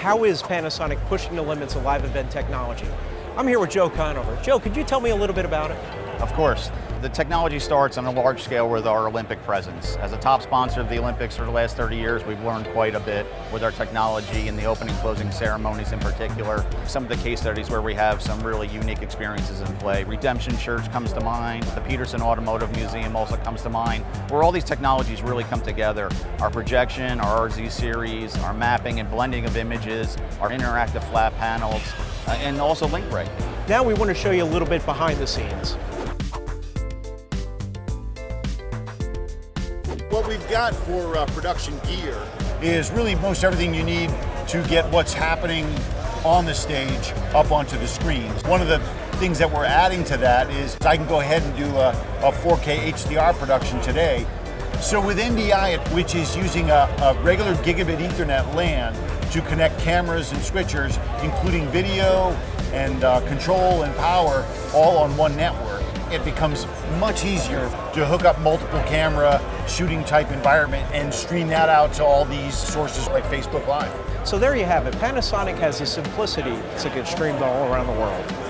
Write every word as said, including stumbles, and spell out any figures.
how is Panasonic pushing the limits of live event technology? I'm here with Joe Conover. Joe, could you tell me a little bit about it? Of course. The technology starts on a large scale with our Olympic presence. As a top sponsor of the Olympics for the last thirty years, we've learned quite a bit with our technology in the opening and closing ceremonies in particular. Some of the case studies where we have some really unique experiences in play. Redemption Church comes to mind. The Peterson Automotive Museum also comes to mind, where all these technologies really come together. Our projection, our R Z series, our mapping and blending of images, our interactive flat panels, uh, and also LinkRay. Now we want to show you a little bit behind the scenes. What we've got for uh, production gear is really most everything you need to get what's happening on the stage up onto the screens. One of the things that we're adding to that is I can go ahead and do a, a four K H D R production today. So with N D I, which is using a, a regular gigabit Ethernet LAN to connect cameras and switchers, including video and uh, control and power, all on one network, it becomes much easier to hook up multiple camera shooting type environment and stream that out to all these sources like Facebook Live. So there you have it. Panasonic has a simplicity that gets streamed all around the world.